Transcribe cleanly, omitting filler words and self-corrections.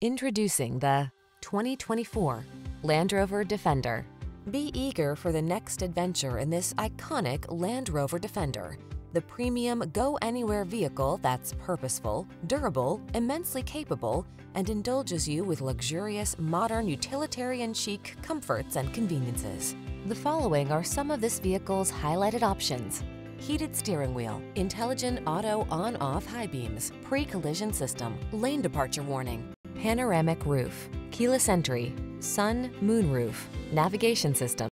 Introducing the 2024 Land Rover Defender. Be eager for the next adventure in this iconic Land Rover Defender, the premium go-anywhere vehicle that's purposeful, durable, immensely capable, and indulges you with luxurious, modern, utilitarian chic comforts and conveniences. The following are some of this vehicle's highlighted options: heated steering wheel, intelligent auto on-off high beams, pre-collision system, lane departure warning, panoramic roof, keyless entry, sun, moon roof, navigation system.